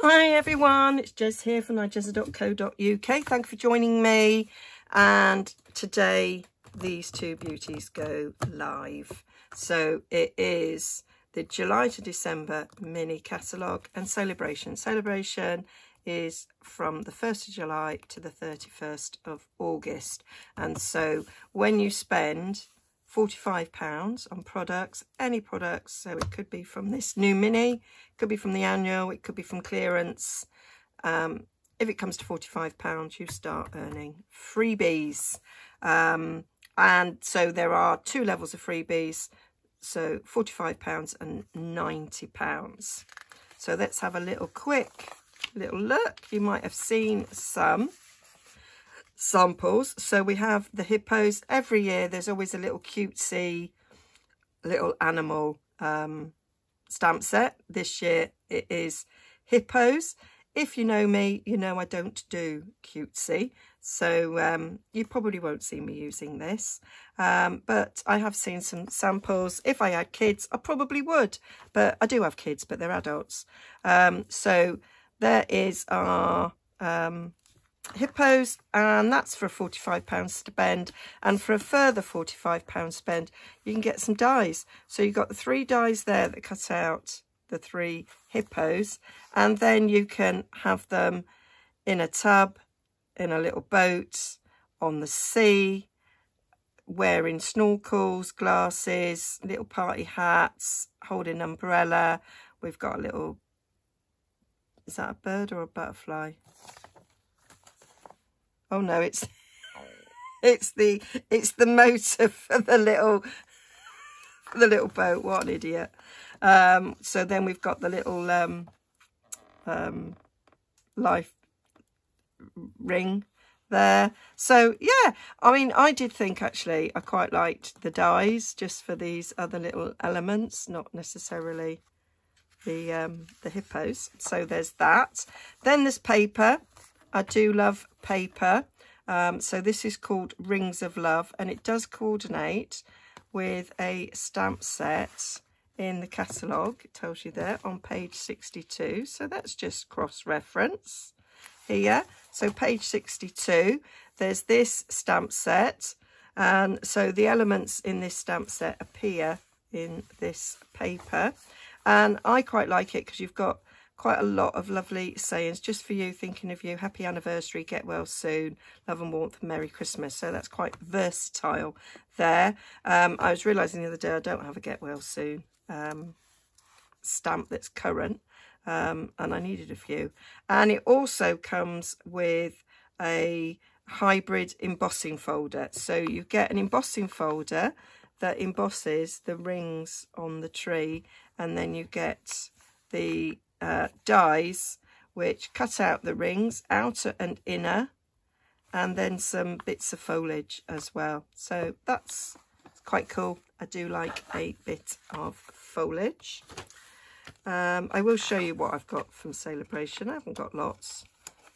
Hi everyone, it's Jez here from nigezza.co.uk. Thank you for joining me, and today these two beauties go live. So it is the July to December mini catalogue and celebration. Celebration is from the 1st of July to the 31st of August. And so when you spend £45 on products, any products, so it could be from this new mini, it could be from the annual, it could be from clearance. If it comes to £45, you start earning freebies. And so there are two levels of freebies, so £45 and £90. So let's have a little quick little look. You might have seen some samples. So we have the hippos. Every year there's always a little cutesy little animal stamp set. This year it is hippos. If you know me, you know I don't do cutesy, so you probably won't see me using this, but I have seen some samples. If I had kids, I probably would, but I do have kids, but they're adults. So there is our hippos, and that's for a £45 spend. And for a further £45 spend, you can get some dies. So you've got the three dies there that cut out the three hippos, and then you can have them in a tub, in a little boat, on the sea, wearing snorkels, glasses, little party hats, holding an umbrella. We've got a little, is that a bird or a butterfly? Oh no, it's the motor for the little boat. What an idiot. So then we've got the little life ring there. So yeah, I mean, I did think actually I quite liked the dies just for these other little elements, not necessarily the hippos. So there's that. Then there's paper. I do love paper. So this is called Rings of Love, and it does coordinate with a stamp set in the catalogue. It tells you there on page 62. So that's just cross-reference here. So page 62, there's this stamp set. And so the elements in this stamp set appear in this paper. And I quite like it because you've got quite a lot of lovely sayings, just for you, thinking of you, happy anniversary, get well soon, love and warmth, Merry Christmas. So that's quite versatile there. I was realising the other day I don't have a get well soon stamp that's current, and I needed a few. And it also comes with a hybrid embossing folder. So you get an embossing folder that embosses the rings on the tree, and then you get the dies which cut out the rings, outer and inner, and then some bits of foliage as well. So that's quite cool. I do like a bit of foliage. I will show you what I've got from Celebration. I haven't got lots.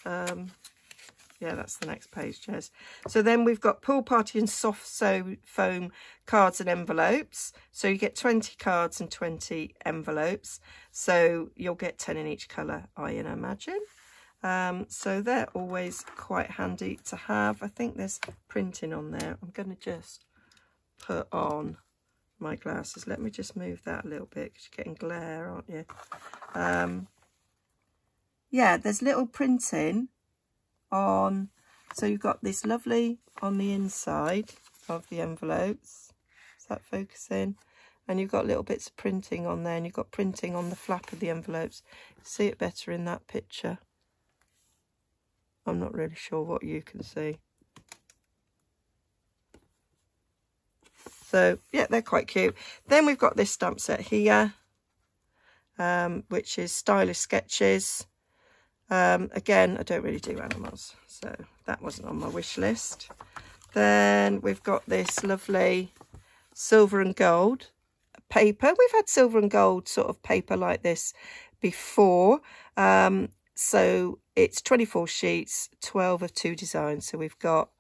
Yeah, that's the next page, Jez. So then we've got Pool Party and Soft Sew Foam cards and envelopes. So you get 20 cards and 20 envelopes. So you'll get 10 in each colour, I imagine. So they're always quite handy to have. I think there's printing on there. I'm going to just put on my glasses. Let me just move that a little bit because you're getting glare, aren't you? Yeah, there's little printing on. So you've got this lovely on the inside of the envelopes. Is that focusing? And you've got little bits of printing on there, and you've got printing on the flap of the envelopes. See it better in that picture. I'm not really sure what you can see. So yeah, they're quite cute. Then we've got this stamp set here, which is Stylish Sketches. Again, I don't really do animals, so that wasn't on my wish list. Then we've got this lovely Silver and Gold paper. We've had Silver and Gold sort of paper like this before. So it's 24 sheets, 12 of two designs. So we've got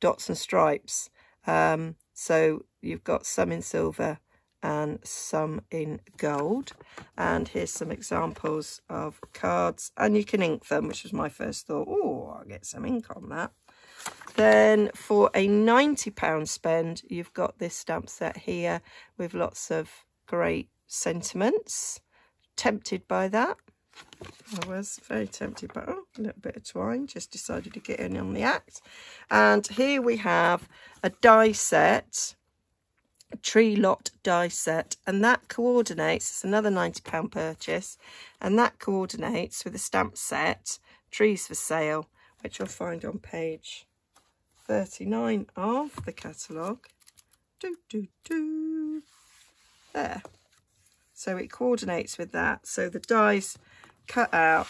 dots and stripes. So you've got some in silver and some in gold. And here's some examples of cards, and you can ink them, which was my first thought. Oh, I'll get some ink on that. Then for a £90 spend, you've got this stamp set here with lots of great sentiments. Tempted by that. I was very tempted by, oh, a little bit of twine, just decided to get in on the act. And here we have a die set, a tree lot die set, and that coordinates, it's another £90 purchase, and that coordinates with a stamp set, Trees for Sale, which you'll find on page 39 of the catalogue. There. So it coordinates with that. So the dies cut out.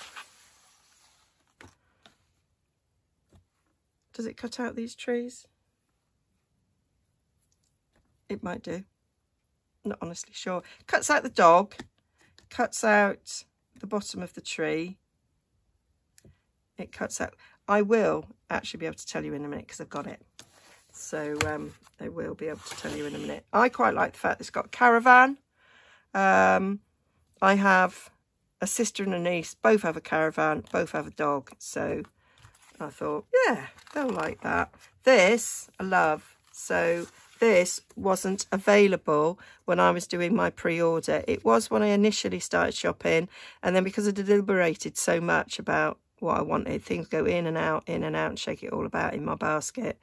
Does it cut out these trees? It might do. Not honestly sure. Cuts out the dog. Cuts out the bottom of the tree. It cuts out. I will actually be able to tell you in a minute because I've got it. So I will be able to tell you in a minute. I quite like the fact that it's got caravan. I have a sister and a niece, both have a caravan, both have a dog, so I thought, yeah, they'll like that. This I love. So this wasn't available when I was doing my pre-order. It was when I initially started shopping, and then because I deliberated so much about what I wanted, things go in and out, and shake it all about in my basket.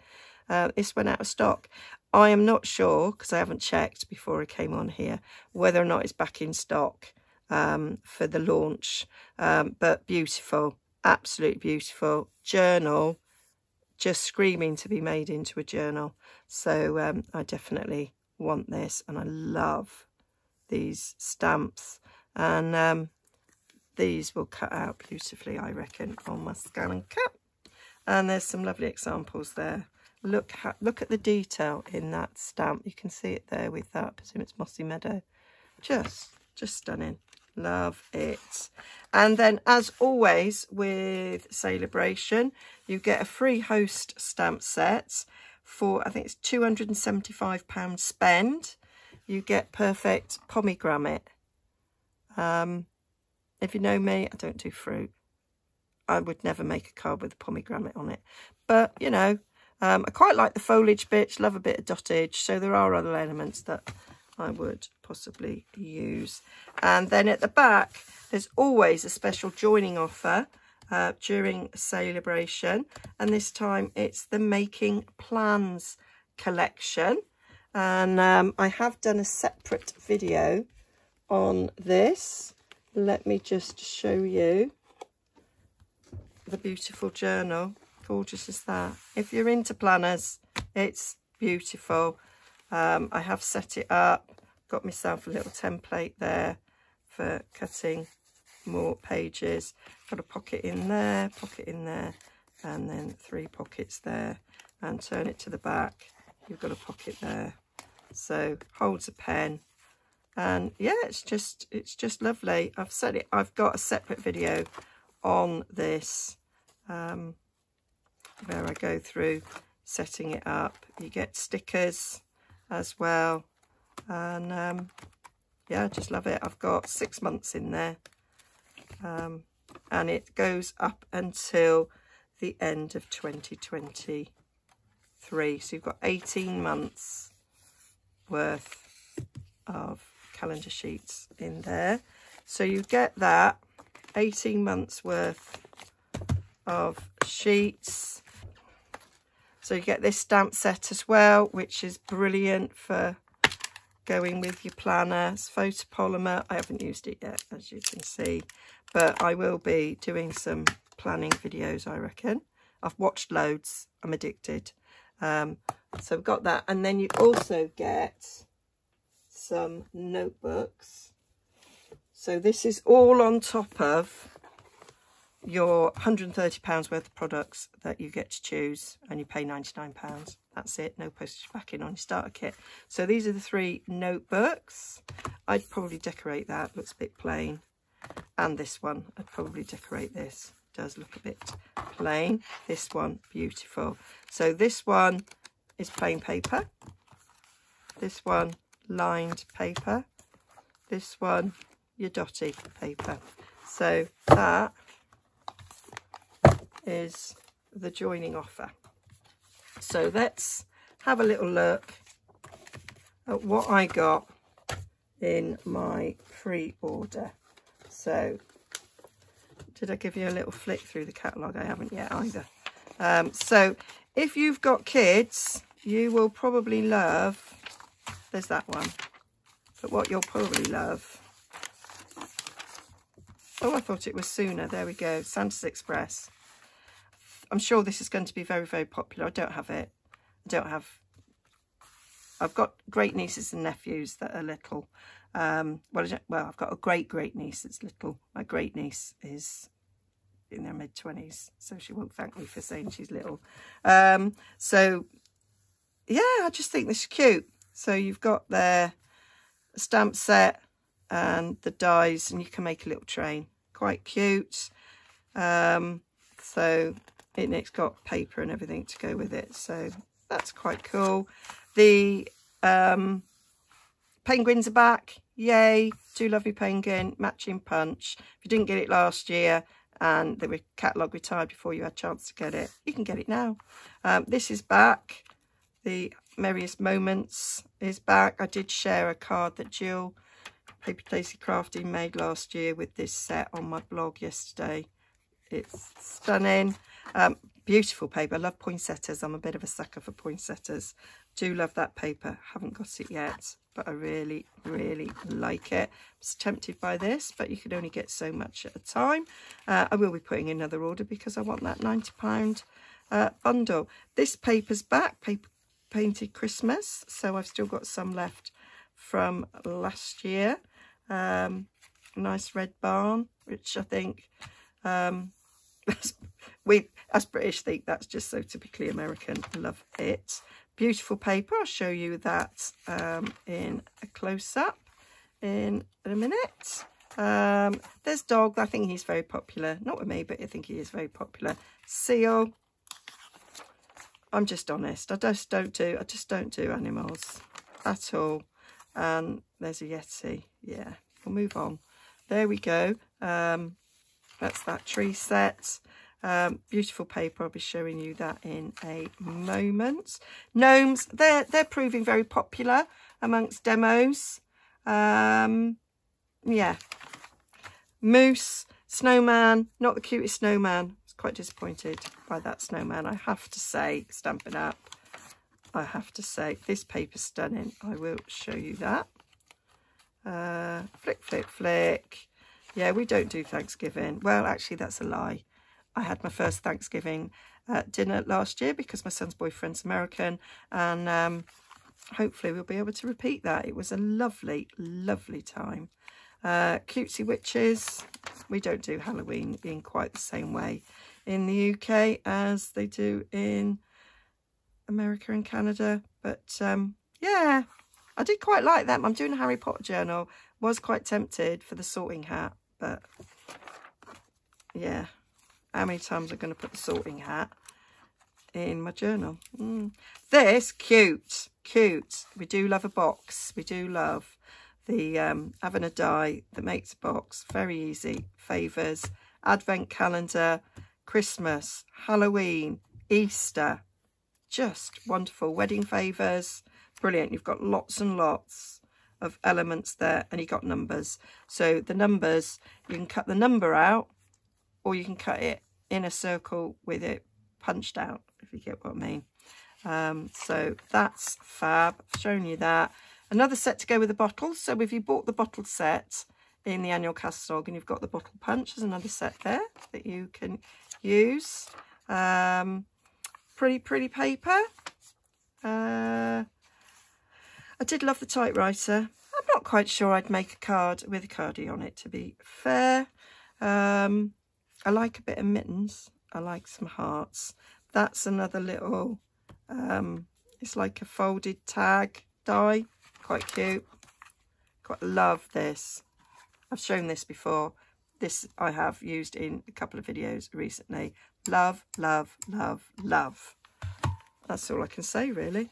This went out of stock. I am not sure, because I haven't checked before I came on here, whether or not it's back in stock for the launch. But beautiful, absolutely beautiful journal, just screaming to be made into a journal. So I definitely want this, and I love these stamps. And these will cut out beautifully, I reckon, on my Scan and Cut. And there's some lovely examples there. Look at the detail in that stamp. You can see it there with that. I presume it's Mossy Meadow. Just stunning. Love it. And then, as always, with Celebration, you get a free host stamp set for, I think it's £275 spend. You get perfect pomegranate. If you know me, I don't do fruit. I would never make a card with a pomegranate on it. But, you know, I quite like the foliage bits, love a bit of dottage, so there are other elements that I would possibly use. And then at the back, there's always a special joining offer during Celebration, and this time it's the Making Plans collection. And I have done a separate video on this. Let me just show you the beautiful journal. Gorgeous as that. If you're into planners, it's beautiful. I have set it up, got myself a little template there for cutting more pages. Got a pocket in there, and then three pockets there, and turn it to the back, you've got a pocket there, so holds a pen. And yeah, it's just lovely. I've set it, I've got a separate video on this where I go through setting it up. You get stickers as well, and yeah, I just love it. I've got 6 months in there, and it goes up until the end of 2023, so you've got 18 months worth of calendar sheets in there. So you get that 18 months worth of sheets. So you get this stamp set as well, which is brilliant for going with your planner. It's Photopolymer. I haven't used it yet, as you can see, but I will be doing some planning videos, I reckon. I've watched loads. I'm addicted. So I've got that. And then you also get some notebooks. So this is all on top of your £130 worth of products that you get to choose, and you pay £99. That's it, no postage backing on your starter kit. So these are the three notebooks. I'd probably decorate that, looks a bit plain. And this one, I'd probably decorate this. Does look a bit plain. This one, beautiful. So this one is plain paper. This one, lined paper, this one your dotted paper. So that is the joining offer. So let's have a little look at what I got in my pre-order. So did I give you a little flick through the catalogue? I haven't yet either. So if you've got kids, you will probably love, there's that one, but what you'll probably love, oh, I thought it was sooner, there we go, Santa's Express. I'm sure this is going to be very, very popular. I don't have it. I've got great nieces and nephews that are little. Well, I've got a great niece that's little. My great niece is in their mid-20s, so she won't thank me for saying she's little. So, yeah, I just think this is cute. So you've got their stamp set and the dies, and you can make a little train. Quite cute. So it's got paper and everything to go with it, so that's quite cool. The penguins are back, yay, two lovely penguin, matching punch. If you didn't get it last year and the catalogue retired before you had a chance to get it, you can get it now. This is back, the Merriest Moments is back. I did share a card that Jill, Paper Painted Crafting, made last year with this set on my blog yesterday. It's stunning. Beautiful paper. I love poinsettias. I'm a bit of a sucker for poinsettias. Do love that paper. Haven't got it yet, but I really, really like it. I was tempted by this, but you can only get so much at a time. I will be putting in another order because I want that £90 bundle. This paper's back, Paper Painted Christmas. So I've still got some left from last year. Nice red barn, which I think... we as British think that's just so typically American. Love it. Beautiful paper. I'll show you that in a close-up in a minute. There's Dog. I think he's very popular, not with me, but I think he is very popular. Seal. I'm just honest, I just don't do animals at all. And there's a Yeti. Yeah, we'll move on. There we go. That's that tree set. Beautiful paper. I'll be showing you that in a moment. Gnomes, they're proving very popular amongst demos. Yeah. Moose, snowman, not the cutest snowman. I was quite disappointed by that snowman, I have to say. Stampin' Up! I have to say. This paper's stunning. I will show you that. Flick, flick, flick. Yeah, we don't do Thanksgiving. Well, actually, that's a lie. I had my first Thanksgiving dinner last year because my son's boyfriend's American, and hopefully we'll be able to repeat that. It was a lovely, lovely time. Cutesy Witches. We don't do Halloween in quite the same way in the UK as they do in America and Canada. But, yeah, I did quite like them. I'm doing a Harry Potter journal. Was quite tempted for the sorting hat, but yeah, how many times I'm going to put the sorting hat in my journal? This, cute. We do love a box. We do love the having a die that makes a box. Very easy. Favours, advent calendar, Christmas, Halloween, Easter, just wonderful. Wedding favours, brilliant. You've got lots and lots of elements there, and you got numbers, so the numbers, you can cut the number out or you can cut it in a circle with it punched out, if you get what I mean. So that's fab. I've shown you that. Another set to go with the bottles, so if you bought the bottle set in the annual catalog and you've got the bottle punch, there's another set there that you can use. Pretty paper. I did love the typewriter. I'm not quite sure I'd make a card with a cardie on it, to be fair. I like a bit of mittens. I like some hearts. That's another little, it's like a folded tag die. Quite cute. Quite love this. I've shown this before. This I have used in a couple of videos recently. Love. That's all I can say, really.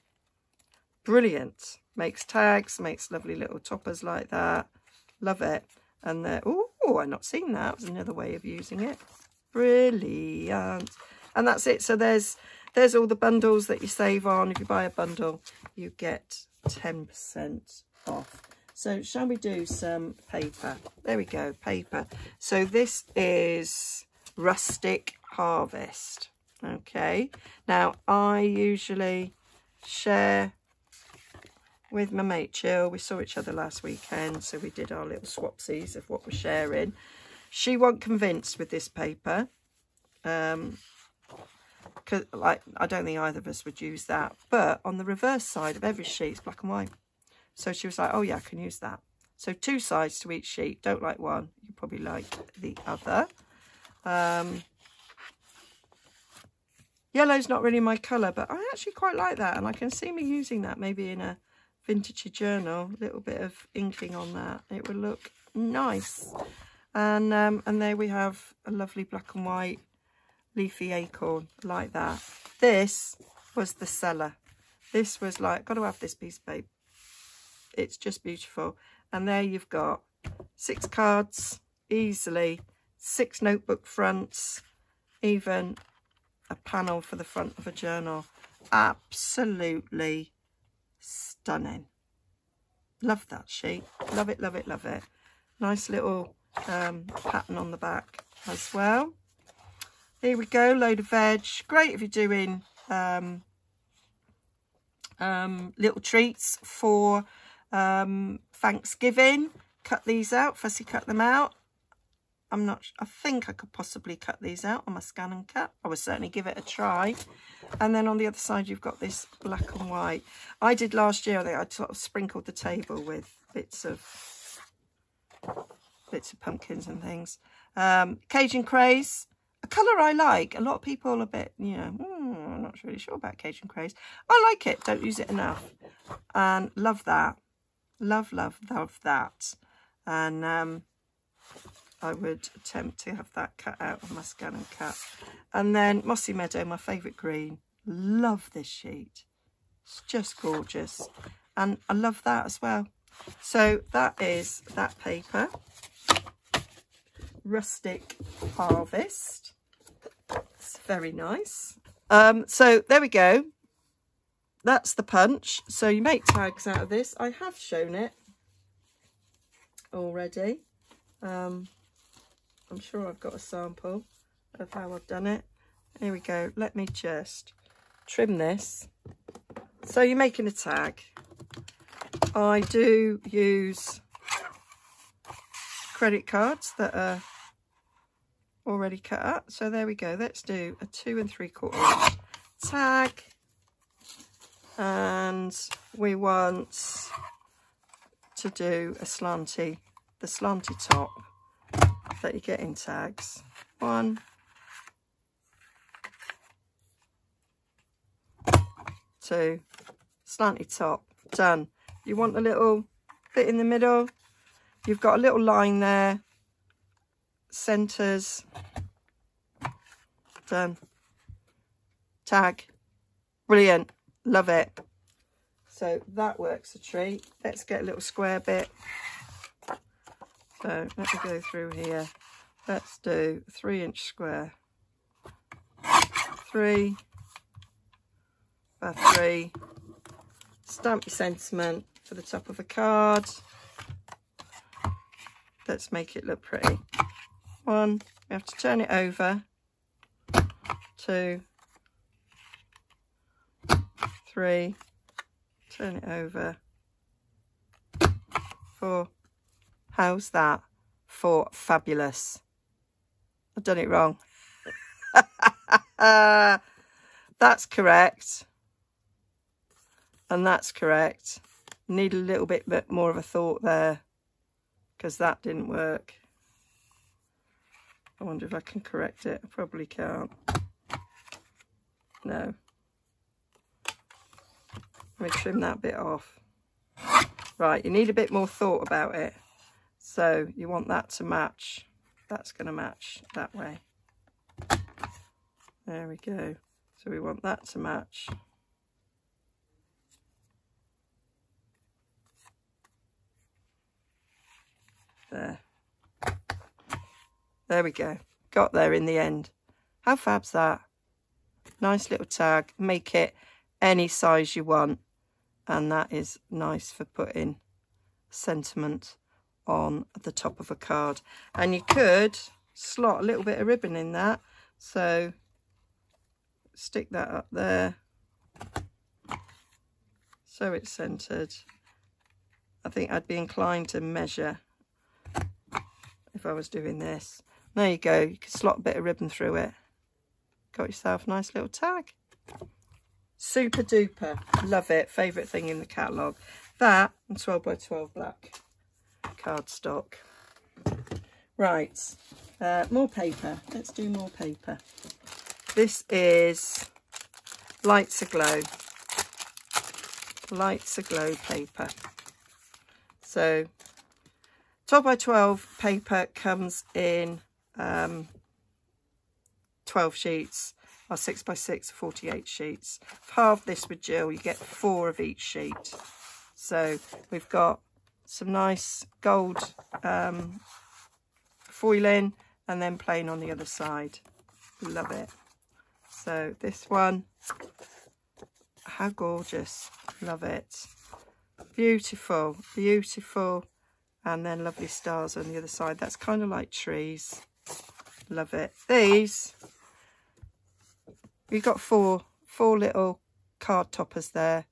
brilliant. Makes tags, makes lovely little toppers like that. Love it. And they're, oh, I've not seen that. That was another way of using it. Brilliant. And that's it. So there's all the bundles that you save on. If you buy a bundle, you get 10% off. So shall we do some paper? There we go, paper. So this is Rustic Harvest. Okay. Now, I usually share with my mate Jill. We saw each other last weekend, so we did our little swapsies of what we're sharing. She wasn't convinced with this paper. Cause, like, I don't think either of us would use that. But on the reverse side of every sheet is black and white. So she was like, oh yeah, I can use that. So two sides to each sheet. Don't like one, you probably like the other. Yellow's not really my colour, but I actually quite like that. And I can see me using that maybe in a vintage journal. A little bit of inking on that. It will look nice. And there we have a lovely black and white leafy acorn like that. This was the seller. This was like, got to have this piece, babe. It's just beautiful. And there you've got 6 cards, easily. 6 notebook fronts, even a panel for the front of a journal. Absolutely stunning. Love that sheet. Love it, love it, love it. Nice little pattern on the back as well. Here we go, load of veg. Great if you're doing little treats for Thanksgiving. Cut these out, fussy cut them out. I'm not, I think I could possibly cut these out on my Scan N Cut. I would certainly give it a try. And then on the other side, you've got this black and white. I did last year, I sort of sprinkled the table with bits of pumpkins and things. Cajun Craze. A colour I like. A lot of people are a bit, you know, I'm not really sure about Cajun Craze. I like it. Don't use it enough. And love that. Love, love, love that. And I would attempt to have that cut out of my Scan N Cut. And then Mossy Meadow, my favourite green. Love this sheet. It's just gorgeous. And I love that as well. So that is that paper. Rustic Harvest. It's very nice. So there we go. That's the punch. So you make tags out of this. I have shown it already. I'm sure I've got a sample of how I've done it. Here we go. Let me just trim this. So you're making a tag. I do use credit cards that are already cut up. So there we go. Let's do a 2 3/4 inch tag. And we want to do a slanty, the slanty top that you get in tags. 1, 2, slanty top, done. You want a little bit in the middle. You've got a little line there. Centres. Done. Tag. Brilliant. Love it. So that works a treat. Let's get a little square bit. So let me go through here. Let's do 3-inch square. 3 by 3. Stamp your sentiment for the top of a card. Let's make it look pretty. 1, we have to turn it over. 2, 3, turn it over. 4, how's that for fabulous? I've done it wrong. That's correct. And that's correct. Need a little bit more of a thought there, because that didn't work. I wonder if I can correct it. I probably can't. No. Let me trim that bit off. Right, you need a bit more thought about it. So you want that to match. That's going to match that way. There we go. So we want that to match. there. There we go. Got there in the end. How fab's that? Nice little tag. Make it any size you want. And that is nice for putting sentiment on the top of a card. And you could slot a little bit of ribbon in that. So stick that up there. So it's centered. I think I'd be inclined to measure if I was doing this. There you go. You can slot a bit of ribbon through it. Got yourself a nice little tag. Super duper. Love it. Favourite thing in the catalogue. That and 12 by 12 black cardstock. Right. More paper. Let's do more paper. This is Lights Aglow. Lights Aglow paper. So 12 by 12 paper comes in 12 sheets, or 6 by 6, 48 sheets. If half this with Jill, you get 4 of each sheet. So we've got some nice gold foiling and then plain on the other side. Love it. So this one, how gorgeous. Love it. Beautiful, beautiful. And then lovely stars on the other side. That's kind of like trees. Love it. These, we've got four little card toppers there,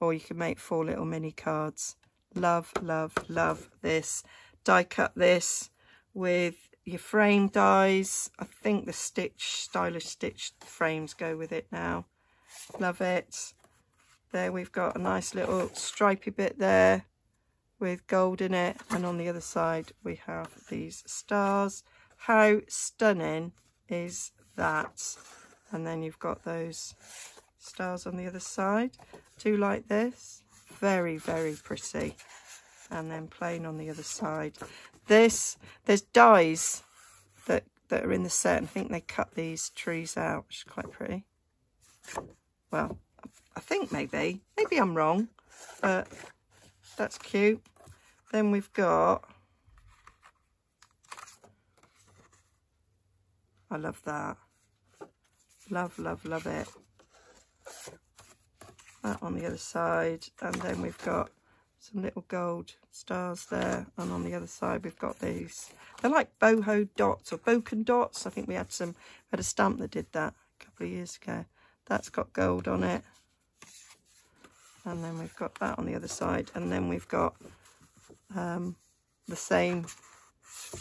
or you can make 4 little mini cards. Love, love, love this. Die cut this with your frame dies. I think the Stylish Stitch frames go with it now. Love it. There we've got a nice little stripy bit there with gold in it, and on the other side we have these stars. How stunning is that? And then you've got those stars on the other side. Do like this. Very, very pretty. And then plain on the other side. This, there's dies that are in the set. I think they cut these trees out, which is quite pretty. Well, I think maybe I'm wrong, but that's cute. Then we've got, I love that. Love, love, love it. That on the other side. And then we've got some little gold stars there. And on the other side, we've got these. They're like boho dots or boken dots. I think we had had a stamp that did that a couple of years ago. That's got gold on it. And then we've got that on the other side. And then we've got the same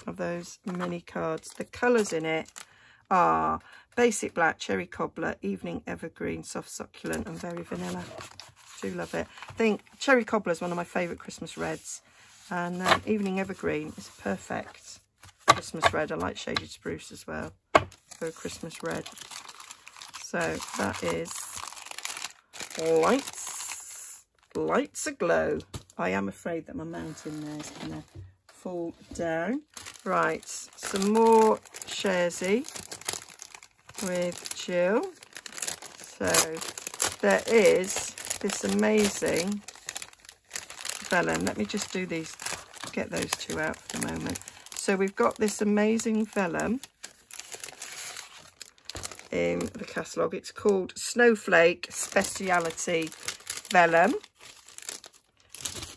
of those mini cards. The colours in it are Basic Black, Cherry Cobbler, Evening Evergreen, Soft Succulent and Very Vanilla. Do love it. I think Cherry Cobbler is one of my favourite Christmas reds. And Evening Evergreen is perfect Christmas red. I like Shaded Spruce as well for a Christmas red. So that is Lights Aglow. I am afraid that my mountain there is going to fall down. Right, some more Sharesy with Jill. So there is this amazing vellum. Let me just do these, get those two out for the moment. So we've got this amazing vellum in the catalogue. It's called Snowflake Speciality vellum.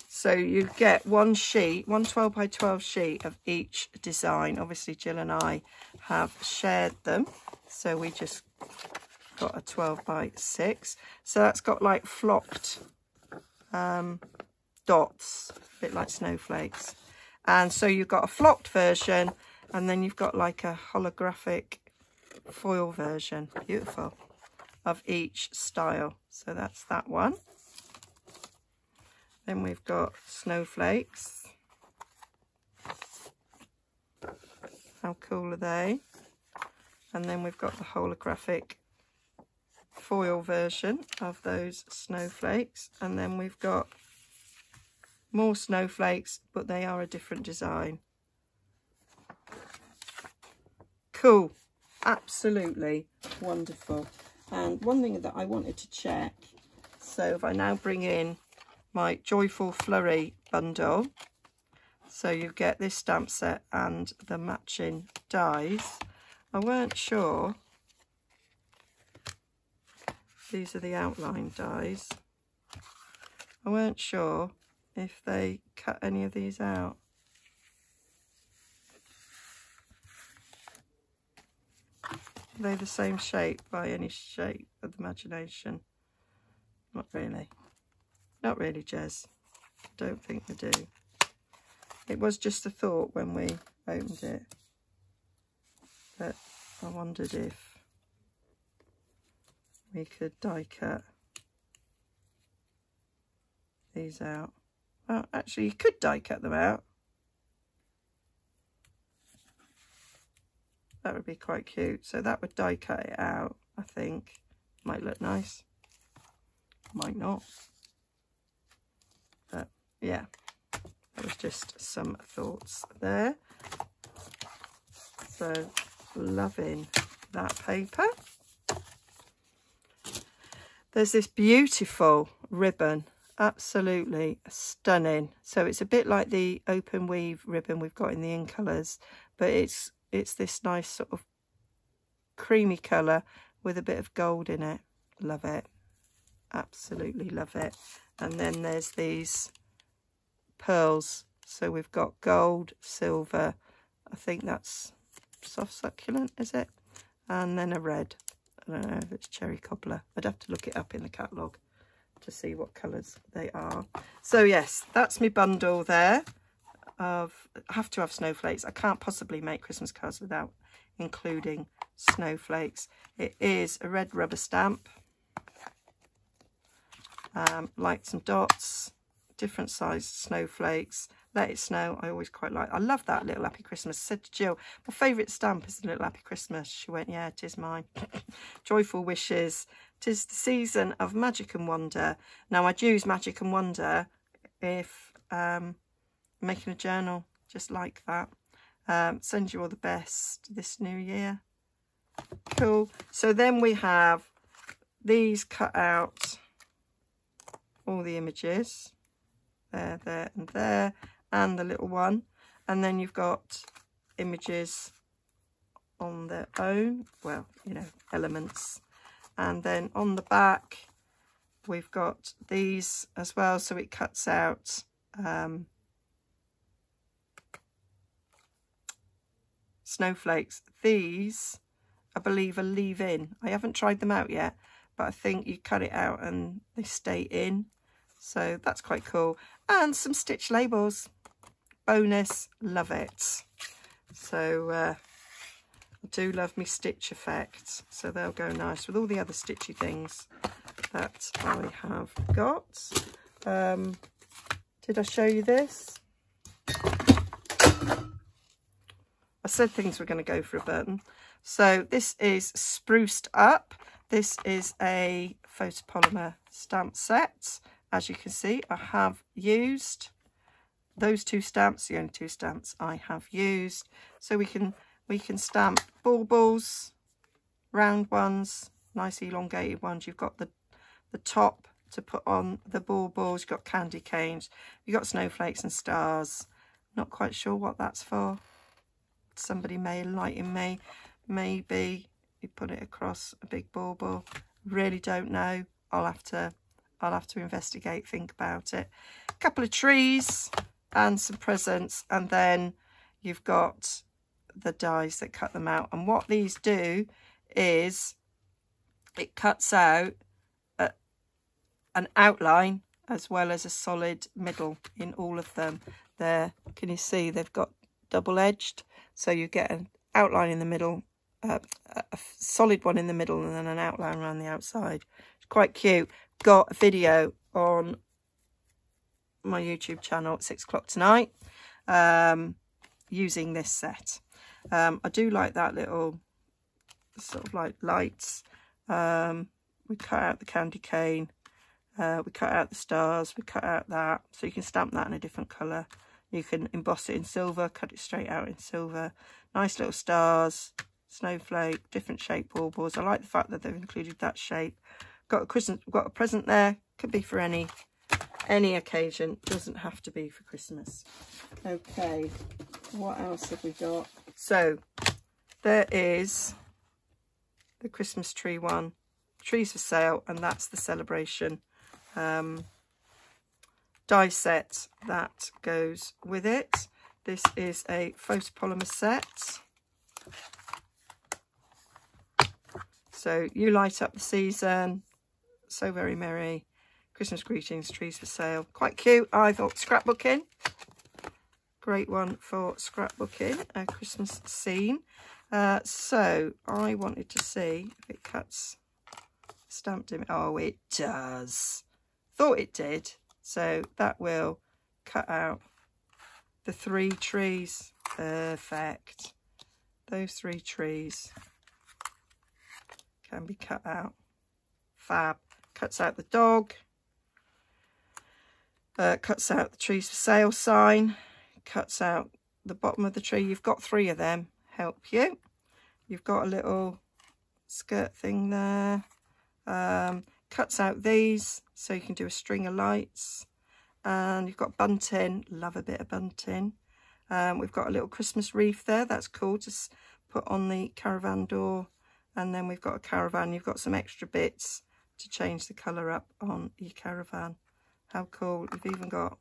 So you get one sheet, one 12 by 12 sheet of each design. Obviously Jill and I have shared them. So we just got a 12 by 6. So that's got like flocked dots, a bit like snowflakes. And so you've got a flocked version and then you've got like a holographic foil version. Beautiful. Of each style. So that's that one. Then we've got snowflakes. How cool are they? And then we've got the holographic foil version of those snowflakes. And then we've got more snowflakes, but they are a different design. Cool. Absolutely wonderful. And one thing that I wanted to check. So if I now bring in my Joyful Flurry Bundle. So you get this stamp set and the matching dies. I weren't sure. These are the outline dies. I weren't sure if they cut any of these out. Are they the same shape by any shape of the imagination? Not really. Not really, Jez. Don't think they do. It was just a thought when we opened it, but I wondered if we could die cut these out. Well, actually, you could die cut them out. That would be quite cute. So that would die cut it out, I think. Might look nice, might not. But yeah, that was just some thoughts there. So loving that paper. There's this beautiful ribbon, absolutely stunning. So it's a bit like the open weave ribbon we've got in the In Colours, but it's this nice sort of creamy colour with a bit of gold in it. Love it. Absolutely love it. And then there's these pearls. So we've got gold, silver. I think that's soft succulent, is it? And then a red. I don't know if it's cherry cobbler. I'd have to look it up in the catalogue to see what colours they are. So yes, that's my bundle there. I have to have snowflakes. I can't possibly make Christmas cards without including snowflakes. It is a red rubber stamp, lights and dots, different sized snowflakes. Let it snow. I always quite like. I love that little happy Christmas. I said to Jill, my favourite stamp is the little happy Christmas. She went, yeah, it is mine. Joyful wishes. 'Tis the season of magic and wonder. Now I'd use magic and wonder if making a journal just like that. Send you all the best this new year. Cool. So then we have these cut out, all the images there, there and there, and the little one. And then you've got images on their own, well, you know, elements. And then on the back we've got these as well, so it cuts out snowflakes. These I believe are leave in. I haven't tried them out yet, but I think you cut it out and they stay in, so that's quite cool. And some stitch labels, bonus. Love it. So I do love me stitch effects, so they'll go nice with all the other stitchy things that I have got. Did I show you this? I said things were going to go for a Burton. So this is Spruced Up. This is a photopolymer stamp set. As you can see, I have used those two stamps, the only two stamps I have used. So we can stamp baubles, round ones, nice elongated ones. You've got the top to put on the baubles. You've got candy canes. You've got snowflakes and stars. Not quite sure what that's for. Somebody may enlighten me. Maybe you put it across a big bauble. Really don't know. I'll have to investigate, think about it. A couple of trees and some presents, and then you've got the dies that cut them out. And what these do is it cuts out an outline as well as a solid middle in all of them. There, can you see they've got double-edged, so you get an outline in the middle, a solid one in the middle, and then an outline around the outside. It's quite cute. Got a video on my YouTube channel at 6 o'clock tonight using this set. I do like that little sort of like lights. We cut out the candy cane, we cut out the stars, we cut out that, so you can stamp that in a different colour. You can emboss it in silver, cut it straight out in silver. Nice little stars, snowflake, different shape baubles. I like the fact that they've included that shape. Got a present there. Could be for any any occasion, doesn't have to be for Christmas. Okay, what else have we got? So there is the Christmas tree one, Trees for Sale, and that's the celebration die set that goes with it. This is a photopolymer set. So you light up the season, so very merry, Christmas greetings, Trees for Sale. Quite cute. I thought scrapbooking, great one for scrapbooking, a Christmas scene. So I wanted to see if it cuts stamped in. Oh, it does. Thought it did. So that will cut out the three trees. Perfect. Those three trees can be cut out. Fab. Cuts out the dog. Cuts out the Trees for Sale sign. Cuts out the bottom of the tree. You've got three of them. Help you. You've got a little skirt thing there. Cuts out these, so you can do a string of lights. And you've got bunting. Love a bit of bunting. We've got a little Christmas wreath there. That's cool to put on the caravan door. And then we've got a caravan. You've got some extra bits to change the colour up on your caravan. How cool. You've even got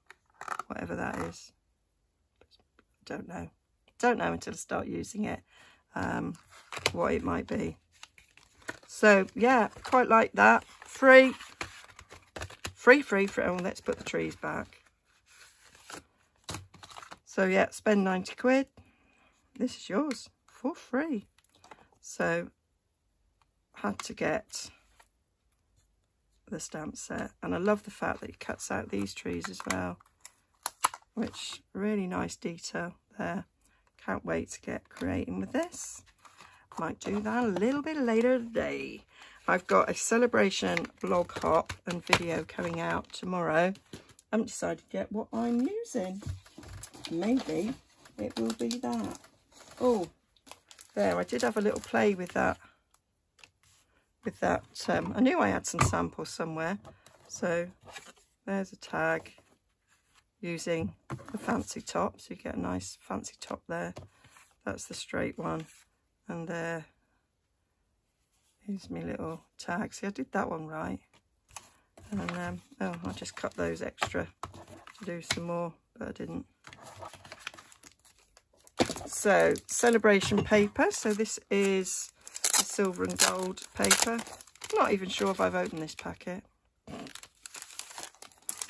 whatever that is. Don't know. Don't know until I start using it, what it might be. So yeah, quite like that. Free. Oh, let's put the trees back. So yeah, spend 90 quid. This is yours for free. So had to get the stamp set. And I love the fact that it cuts out these trees as well, which really nice detail there. Can't wait to get creating with this. Might do that a little bit later today. I've got a celebration blog hop and video coming out tomorrow. I haven't decided yet what I'm using. Maybe it will be that. Oh, there, I did have a little play with that. I knew I had some samples somewhere. So there's a tag using the fancy top, so you get a nice fancy top there. That's the straight one, and there is my little tag. See, I did that one right. And oh, I just cut those extra to do some more, but I didn't. So celebration paper. So this is the Silver and Gold paper. I'm not even sure if I've opened this packet.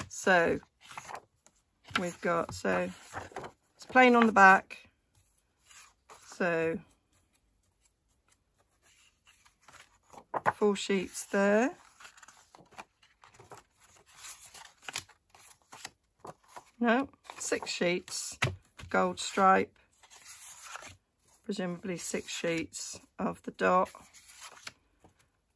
So we've got, so it's plain on the back, so 4 sheets there. No, 6 sheets gold stripe, presumably 6 sheets of the dot.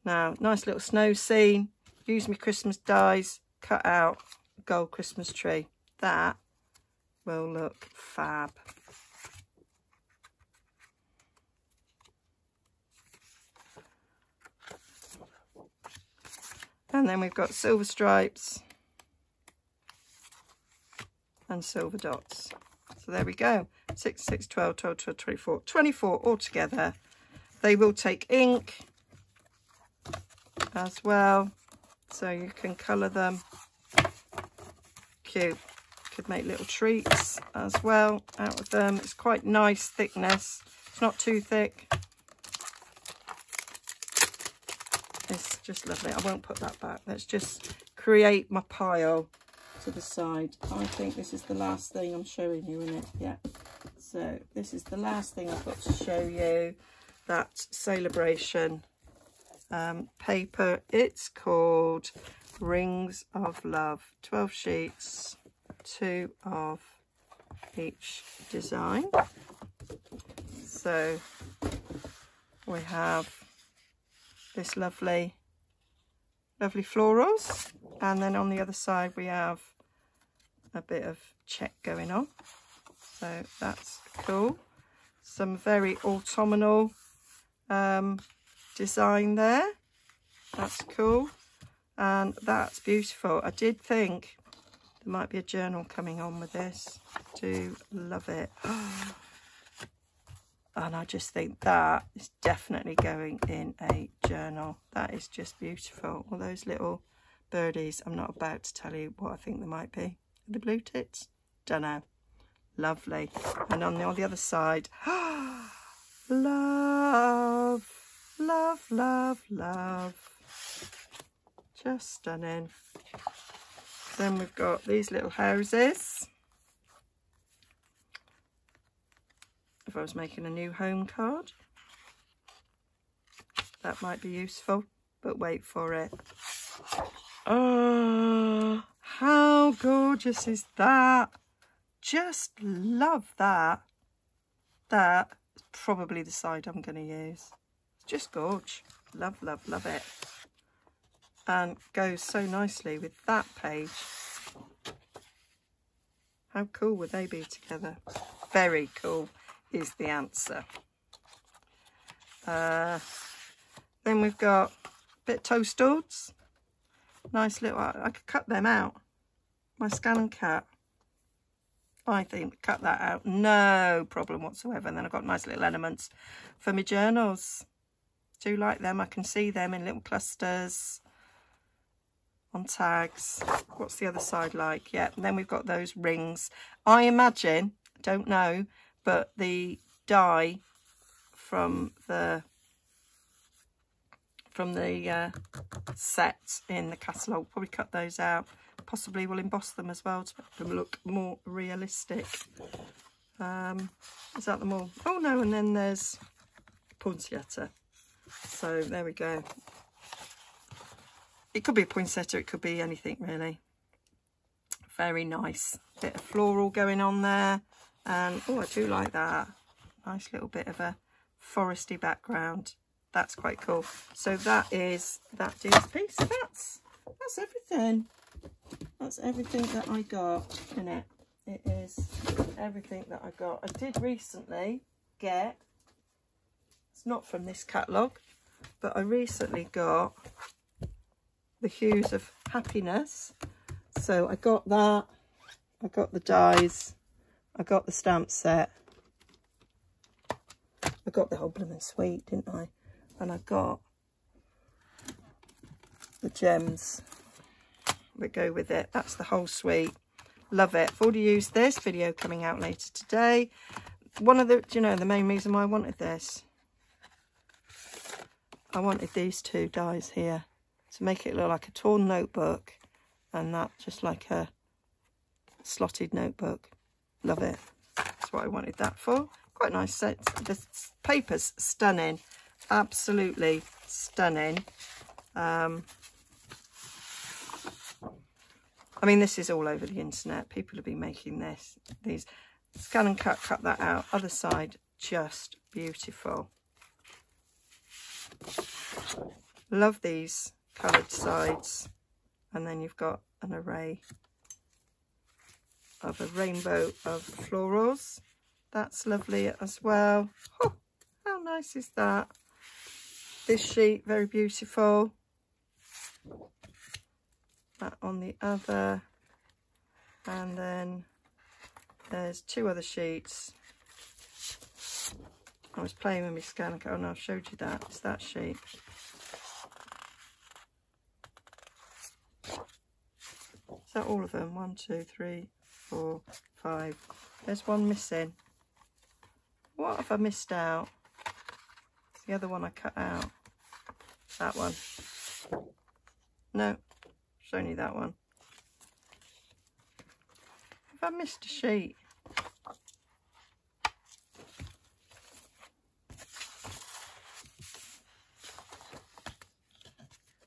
Now, nice little snow scene, use my Christmas dies, cut out gold Christmas tree. That will look fab. And then we've got silver stripes and silver dots. So there we go. 6, 6, 12, 12, 12, 24. 24 altogether. They will take ink as well, so you can colour them. Cute. Could make little treats as well out of them. It's quite nice thickness. It's not too thick. It's just lovely. I won't put that back. Let's just create my pile to the side. I think this is the last thing I'm showing you, isn't it? Yeah. So this is the last thing I've got to show you. That celebration paper. It's called Rings of Love. 12 sheets. 2 of each design. So we have this lovely florals, and then on the other side we have a bit of check going on, so that's cool. Some very autumnal design there. That's cool, and that's beautiful. I did think There might be a journal coming on with this. Do love it. And I just think that is definitely going in a journal. That is just beautiful. All those little birdies. I'm not about to tell you what I think they might be. The blue tits? Don't know. Lovely. And on the other side, love, love, love, love. Just stunning. Then we've got these little houses. If I was making a new home card, that might be useful, but wait for it. Oh, how gorgeous is that? Just love that. That is probably the side I'm going to use. It's just gorge. Love, love, love it. And goes so nicely with that page. How cool would they be together? Very cool is the answer. Then we've got a bit of toastards. Nice little, I could cut them out. My Scan N Cut. I think cut that out, no problem whatsoever. And then I've got nice little elements for my journals. Do like them. I can see them in little clusters on tags. What's the other side like? Yeah, and then we've got those rings. I imagine, don't know, but the die from the set in the catalogue, probably cut those out. Possibly will emboss them as well to make them look more realistic. Is that them all? Oh no, and then there's poinsettia. So there we go. It could be a poinsettia, it could be anything really. Very nice. Bit of floral going on there. And oh, I do like that. Nice little bit of a foresty background. That's quite cool. So that is a piece. So that's everything. That's everything that I got in it. It is everything that I got. I did recently get, it's not from this catalogue, but I recently got the Hues of Happiness. So I got that, I got the dies, I got the stamp set, I got the whole Bloomin' Sweet, didn't I? And I got the gems that go with it. That's the whole suite. Love it. I've already used this. Video coming out later today. One of the, do you know, the main reason why I wanted this, I wanted these two dies here to make it look like a torn notebook, and that just like a slotted notebook. Love it. That's what I wanted that for. Quite nice set. The paper's stunning, absolutely stunning. I mean, this is all over the internet. People have been making this, these. Scan and cut that out. Other side, just beautiful. Love these coloured sides. And then you've got an array of a rainbow of florals. That's lovely as well. Oh, how nice is that? This sheet, very beautiful. That on the other, and then there's two other sheets. I was playing with my Scan and Cut, and I showed you that. It's that sheet. Is that all of them? 1, 2, 3, 4, 5. There's one missing. What have I missed out? It's the other one I cut out. That one. No. Only that one. Have I missed a sheet?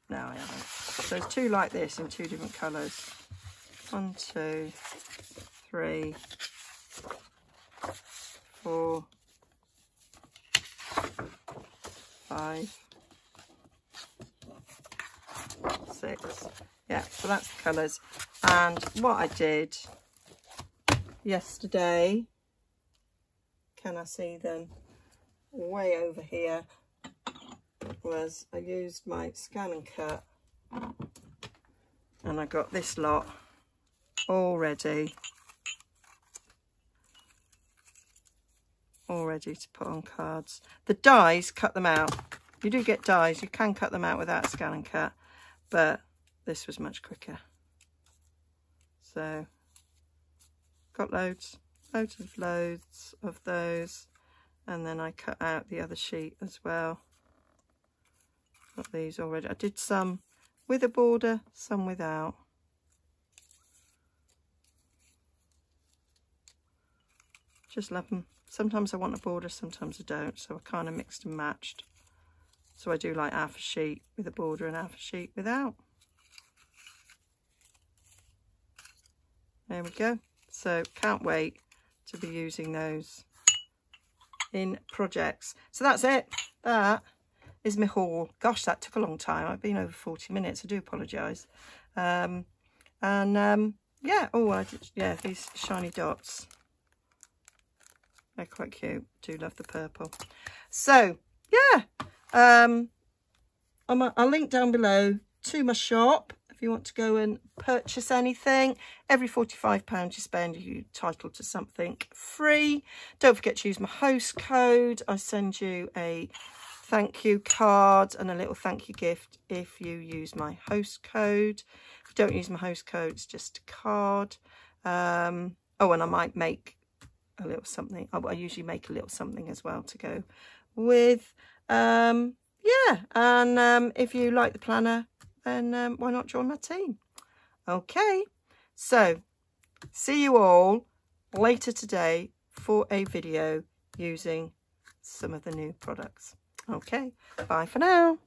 No, I haven't. So there's two like this in two different colours. 1, 2, 3, 4, 5, 6. Yeah, so that's the colours. And what I did yesterday, can I see them way over here, was I used my Scan and Cut, and I got this lot all ready to put on cards. The dies, cut them out. You do get dies, you can cut them out without Scan and Cut, but this was much quicker. So got loads of those, and then I cut out the other sheet as well. Got these already. I did some with a border, some without. Just love them. Sometimes I want a border, sometimes I don't, so I kind of mixed and matched. So I do like half a sheet with a border and half a sheet without. There we go. So can't wait to be using those in projects. So that's it. That is my haul. Gosh, that took a long time. I've been over 40 minutes. I do apologise. Yeah. Oh, I did, yeah, these shiny dots. They're quite cute. Do love the purple. So yeah, I'll link down below to my shop if you want to go and purchase anything. Every £45 you spend, you're entitled to something free. Don't forget to use my host code. I send you a thank you card and a little thank you gift if you use my host code. If you don't use my host code, it's just a card. Oh, and I might make a little something. I usually make a little something as well to go with. Yeah, and if you like the planner, then why not join my team? Okay, so see you all later today for a video using some of the new products. Okay, bye for now.